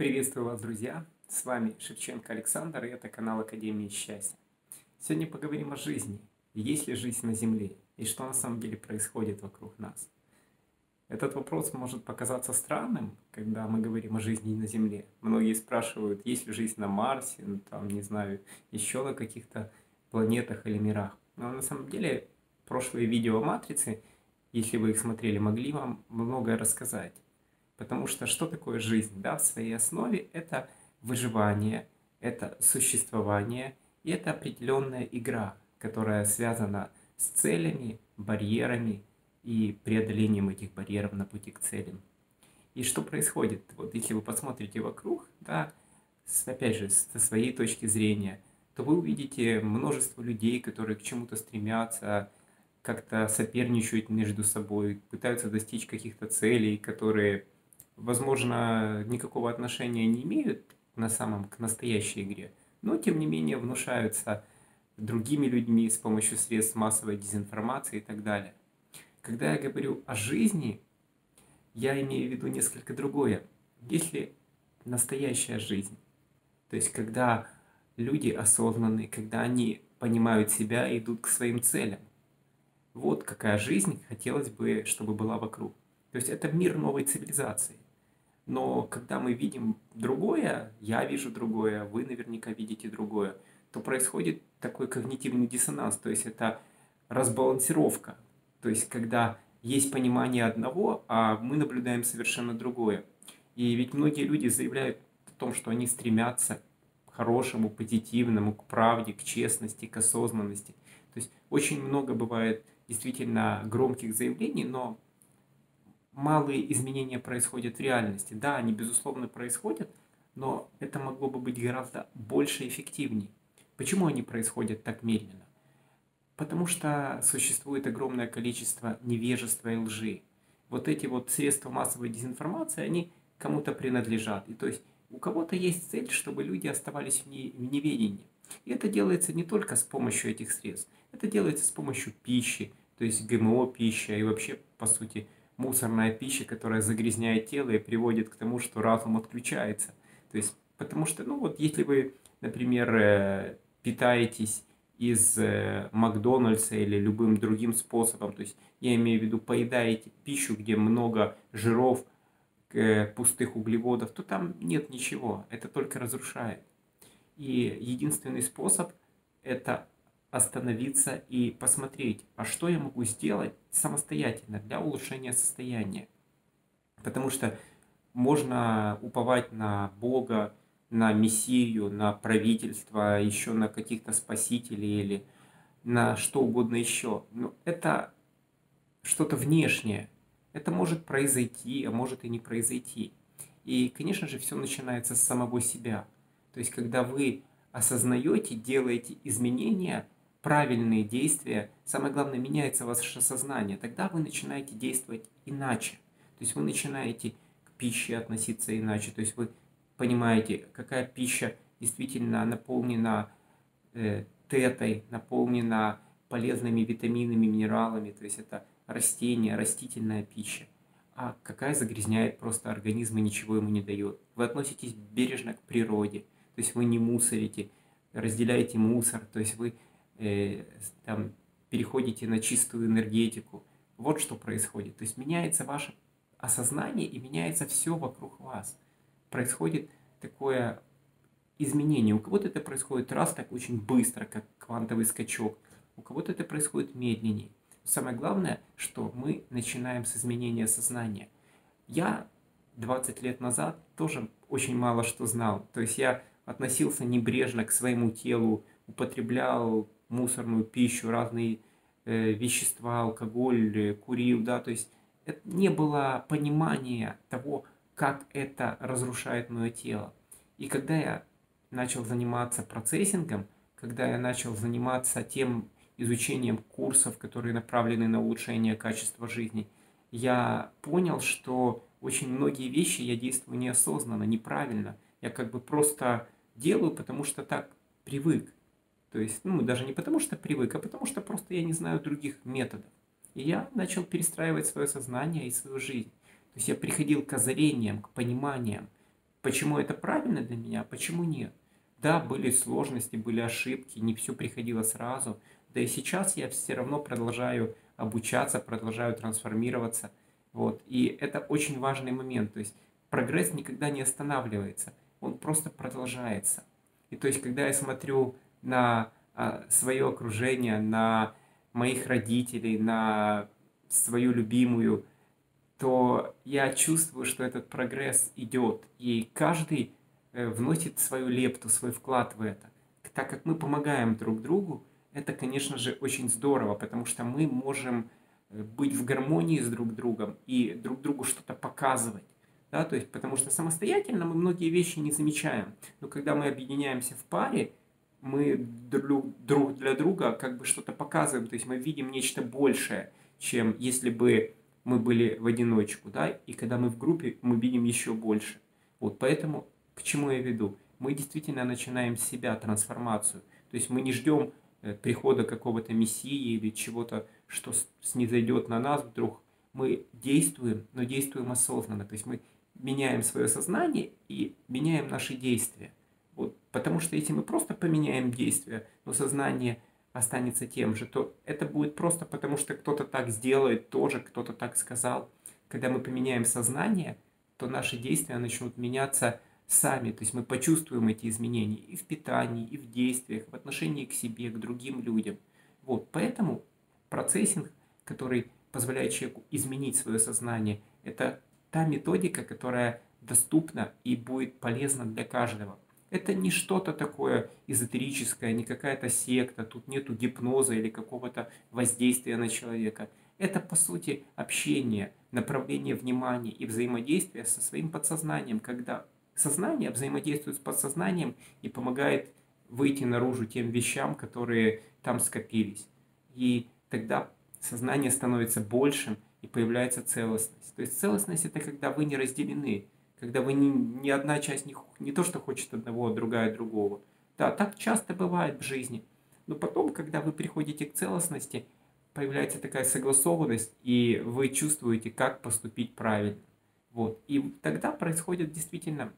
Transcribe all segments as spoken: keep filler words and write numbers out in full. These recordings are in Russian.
Приветствую вас, друзья! С вами Шевченко Александр, и это канал Академии Счастья. Сегодня поговорим о жизни, есть ли жизнь на Земле, и что на самом деле происходит вокруг нас. Этот вопрос может показаться странным, когда мы говорим о жизни на Земле. Многие спрашивают, есть ли жизнь на Марсе, ну, там, не знаю, еще на каких-то планетах или мирах. Но на самом деле, прошлые видео о Матрице, если вы их смотрели, могли вам многое рассказать. Потому что что такое жизнь, да, в своей основе? Это выживание, это существование, и это определенная игра, которая связана с целями, барьерами и преодолением этих барьеров на пути к целям. И что происходит? Вот если вы посмотрите вокруг, да, с, опять же, со своей точки зрения, то вы увидите множество людей, которые к чему-то стремятся, как-то соперничают между собой, пытаются достичь каких-то целей, которые... возможно, никакого отношения не имеют на самом к настоящей игре, но, тем не менее, внушаются другими людьми с помощью средств массовой дезинформации и так далее. Когда я говорю о жизни, я имею в виду несколько другое. Если настоящая жизнь, то есть когда люди осознаны, когда они понимают себя и идут к своим целям, вот какая жизнь хотелось бы, чтобы была вокруг. То есть это мир новой цивилизации. Но когда мы видим другое, я вижу другое, вы наверняка видите другое, то происходит такой когнитивный диссонанс, то есть это разбалансировка. То есть когда есть понимание одного, а мы наблюдаем совершенно другое. И ведь многие люди заявляют о том, что они стремятся к хорошему, позитивному, к правде, к честности, к осознанности. То есть очень много бывает действительно громких заявлений, но... малые изменения происходят в реальности. Да, они, безусловно, происходят, но это могло бы быть гораздо больше эффективнее. Почему они происходят так медленно? Потому что существует огромное количество невежества и лжи. Вот эти вот средства массовой дезинформации, они кому-то принадлежат. И то есть у кого-то есть цель, чтобы люди оставались в неведении. И это делается не только с помощью этих средств. Это делается с помощью пищи, то есть ГМО пища и вообще, по сути, мусорная пища, которая загрязняет тело и приводит к тому, что разум отключается. То есть, потому что, ну вот, если вы, например, питаетесь из Макдональдса или любым другим способом, то есть, я имею в виду, поедаете пищу, где много жиров, пустых углеводов, то там нет ничего, это только разрушает. И единственный способ – это остановиться и посмотреть, а что я могу сделать самостоятельно для улучшения состояния. Потому что можно уповать на Бога, на Мессию, на правительство, еще на каких-то спасителей или на что угодно еще. Но это что-то внешнее. Это может произойти, а может и не произойти. И, конечно же, все начинается с самого себя. То есть, когда вы осознаете, делаете изменения, правильные действия, самое главное, меняется ваше сознание, тогда вы начинаете действовать иначе. То есть вы начинаете к пище относиться иначе, то есть вы понимаете, какая пища действительно наполнена э, тетой, наполнена полезными витаминами, минералами, то есть это растения, растительная пища, а какая загрязняет просто организм и ничего ему не дает. Вы относитесь бережно к природе, то есть вы не мусорите, разделяете мусор, то есть вы э, там, переходите на чистую энергетику. Вот что происходит. То есть меняется ваше осознание и меняется все вокруг вас. Происходит такое изменение. У кого-то это происходит раз так очень быстро, как квантовый скачок. У кого-то это происходит медленнее. Самое главное, что мы начинаем с изменения сознания. Я двадцать лет назад тоже очень мало что знал. То есть я относился небрежно к своему телу, употреблял мусорную пищу, разные э, вещества, алкоголь, э, курил, да, то есть это не было понимания того, как это разрушает мое тело. И когда я начал заниматься процессингом, когда я начал заниматься тем изучением курсов, которые направлены на улучшение качества жизни, я понял, что очень многие вещи я действую неосознанно, неправильно. Я как бы просто делаю, потому что так привык. То есть, ну, даже не потому что привык, а потому что просто я не знаю других методов. И я начал перестраивать свое сознание и свою жизнь. То есть я приходил к озарениям, к пониманиям, Почему это правильно для меня, почему нет? Да, были сложности, были ошибки, не все приходило сразу. Да и сейчас я все равно продолжаю обучаться, продолжаю трансформироваться. Вот. И это очень важный момент. То есть прогресс никогда не останавливается, он просто продолжается. И то есть, когда я смотрю на а, свое окружение, на моих родителей, на свою любимую, то я чувствую, что этот прогресс идет. И каждый э, вносит свою лепту, свой вклад в это. Так как мы помогаем друг другу, это, конечно же, очень здорово, потому что мы можем быть в гармонии с друг другом и друг другу что-то показывать. Да? То есть, потому что самостоятельно мы многие вещи не замечаем. Но когда мы объединяемся в паре, мы друг для друга как бы что-то показываем, то есть мы видим нечто большее, чем если бы мы были в одиночку, да, и когда мы в группе, мы видим еще больше. Вот поэтому, к чему я веду? Мы действительно начинаем с себя трансформацию, то есть мы не ждем прихода какого-то мессии или чего-то, что снизойдет на нас вдруг. Мы действуем, но действуем осознанно, то есть мы меняем свое сознание и меняем наши действия. Вот, потому что если мы просто поменяем действия, но сознание останется тем же, то это будет просто потому, что кто-то так сделает тоже, кто-то так сказал. Когда мы поменяем сознание, то наши действия начнут меняться сами. То есть мы почувствуем эти изменения и в питании, и в действиях, в отношении к себе, к другим людям. Вот, поэтому процессинг, который позволяет человеку изменить свое сознание, это та методика, которая доступна и будет полезна для каждого. Это не что-то такое эзотерическое, не какая-то секта, тут нету гипноза или какого-то воздействия на человека. Это, по сути, общение, направление внимания и взаимодействие со своим подсознанием, когда сознание взаимодействует с подсознанием и помогает выйти наружу тем вещам, которые там скопились. И тогда сознание становится большим и появляется целостность. То есть целостность – это когда вы не разделены, когда вы ни, ни одна часть не, не то, что хочет одного, а другая другого. Да, так часто бывает в жизни. Но потом, когда вы приходите к целостности, появляется такая согласованность, и вы чувствуете, как поступить правильно. Вот. И тогда происходят действительно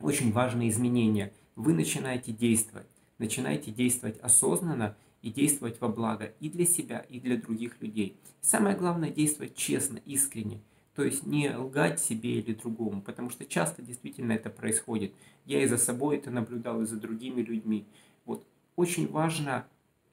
очень важные изменения. Вы начинаете действовать. Начинаете действовать осознанно и действовать во благо и для себя, и для других людей. И самое главное – действовать честно, искренне. То есть не лгать себе или другому, потому что часто действительно это происходит. Я и за собой это наблюдал, и за другими людьми. Вот. Очень важно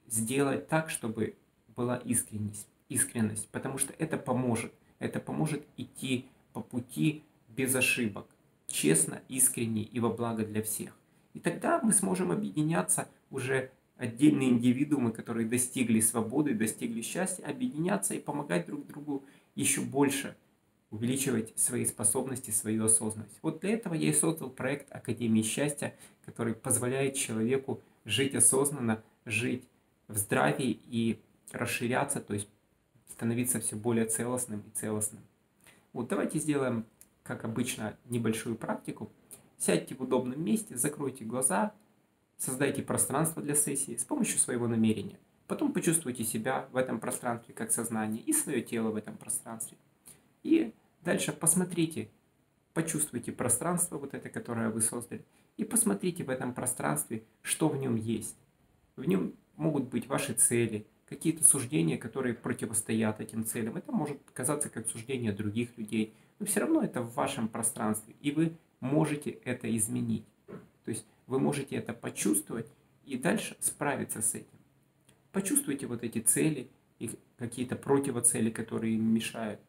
сделать так, чтобы была искренность, искренность, потому что это поможет. Это поможет идти по пути без ошибок, честно, искренне и во благо для всех. И тогда мы сможем объединяться, уже отдельные индивидуумы, которые достигли свободы, достигли счастья, объединяться и помогать друг другу еще больше, увеличивать свои способности, свою осознанность. Вот для этого я и создал проект Академии Счастья, который позволяет человеку жить осознанно, жить в здравии и расширяться, то есть становиться все более целостным и целостным. Вот давайте сделаем, как обычно, небольшую практику. Сядьте в удобном месте, закройте глаза, создайте пространство для сессии с помощью своего намерения. Потом почувствуйте себя в этом пространстве как сознание и свое тело в этом пространстве. И дальше посмотрите, почувствуйте пространство, вот это, которое вы создали, и посмотрите в этом пространстве, что в нем есть. В нем могут быть ваши цели, какие-то суждения, которые противостоят этим целям. Это может казаться как суждение других людей, но все равно это в вашем пространстве, и вы можете это изменить. То есть вы можете это почувствовать и дальше справиться с этим. Почувствуйте вот эти цели и какие-то противоцели, которые им мешают.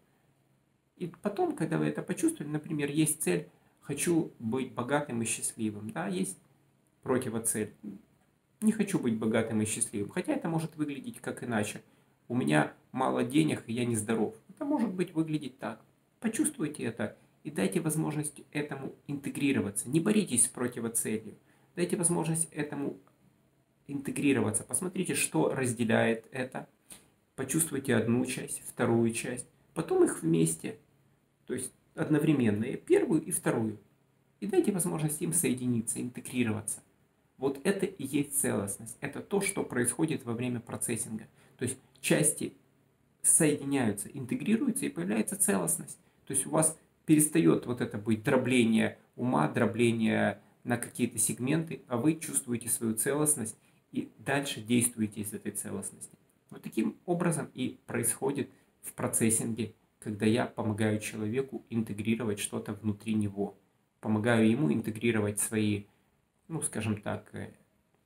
И потом, когда вы это почувствовали, например, есть цель «хочу быть богатым и счастливым», да, есть противоцель «не хочу быть богатым и счастливым», хотя это может выглядеть как иначе. «У меня мало денег, и я не здоров». Это может быть выглядеть так. Почувствуйте это и дайте возможность этому интегрироваться. Не боритесь с противоцелью, дайте возможность этому интегрироваться. Посмотрите, что разделяет это. Почувствуйте одну часть, вторую часть. Потом их вместе, то есть одновременно, первую и вторую. И дайте возможность им соединиться, интегрироваться. Вот это и есть целостность. Это то, что происходит во время процессинга. То есть части соединяются, интегрируются, и появляется целостность. То есть у вас перестает вот это быть дробление ума, дробление на какие-то сегменты, а вы чувствуете свою целостность и дальше действуете из этой целостности. Вот таким образом и происходит в процессинге, когда я помогаю человеку интегрировать что-то внутри него, помогаю ему интегрировать свои, ну, скажем так,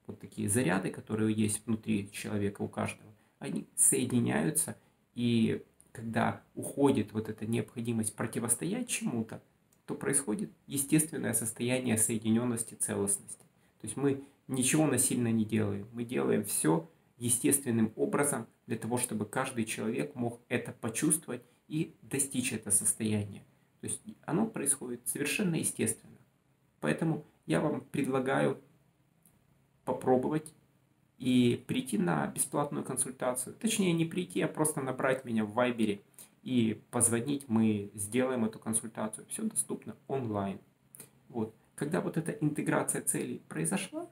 вот такие заряды, которые есть внутри человека у каждого, они соединяются, и когда уходит вот эта необходимость противостоять чему-то, то происходит естественное состояние соединенности, целостности. То есть мы ничего насильно не делаем, мы делаем все естественным образом для того, чтобы каждый человек мог это почувствовать и достичь это состояние. То есть оно происходит совершенно естественно. Поэтому я вам предлагаю попробовать и прийти на бесплатную консультацию. Точнее, не прийти, а просто набрать меня в Вайбере и позвонить. Мы сделаем эту консультацию. Все доступно онлайн. Вот. Когда вот эта интеграция целей произошла,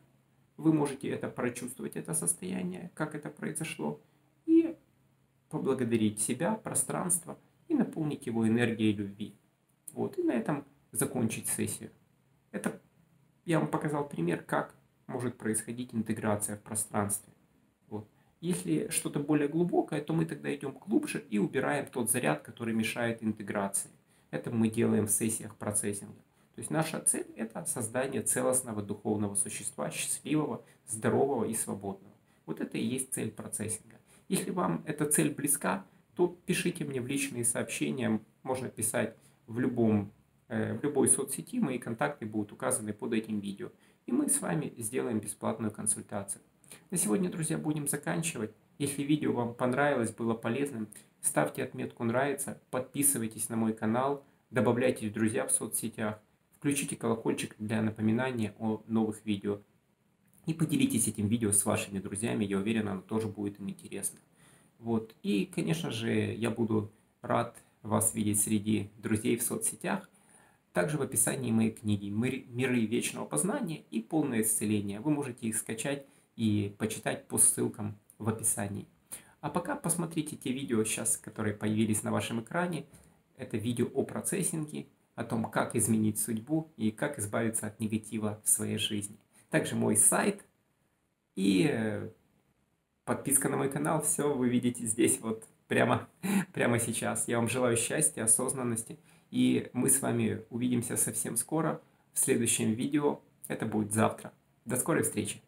вы можете это прочувствовать, это состояние, как это произошло, и поблагодарить себя, пространство, и наполнить его энергией любви. Вот. И на этом закончить сессию. Это я вам показал пример, как может происходить интеграция в пространстве. Вот. Если что-то более глубокое, то мы тогда идем глубже и убираем тот заряд, который мешает интеграции. Это мы делаем в сессиях процессинга. То есть наша цель – это создание целостного духовного существа, счастливого, здорового и свободного. Вот это и есть цель процессинга. Если вам эта цель близка, то пишите мне в личные сообщения, можно писать в, любом, в любой соцсети, мои контакты будут указаны под этим видео. И мы с вами сделаем бесплатную консультацию. На сегодня, друзья, будем заканчивать. Если видео вам понравилось, было полезным, ставьте отметку «Нравится», подписывайтесь на мой канал, добавляйтесь, друзья, в соцсетях, включите колокольчик для напоминания о новых видео и поделитесь этим видео с вашими друзьями, я уверен, оно тоже будет им интересно. Вот. И, конечно же, я буду рад вас видеть среди друзей в соцсетях. Также в описании моей книги «Миры вечного познания» и «Полное исцеление». Вы можете их скачать и почитать по ссылкам в описании. А пока посмотрите те видео сейчас, которые появились на вашем экране. Это видео о процессинге, о том, как изменить судьбу и как избавиться от негатива в своей жизни. Также мой сайт и подписка на мой канал. Все вы видите здесь вот прямо, прямо сейчас. Я вам желаю счастья, осознанности. И мы с вами увидимся совсем скоро в следующем видео. Это будет завтра. До скорой встречи!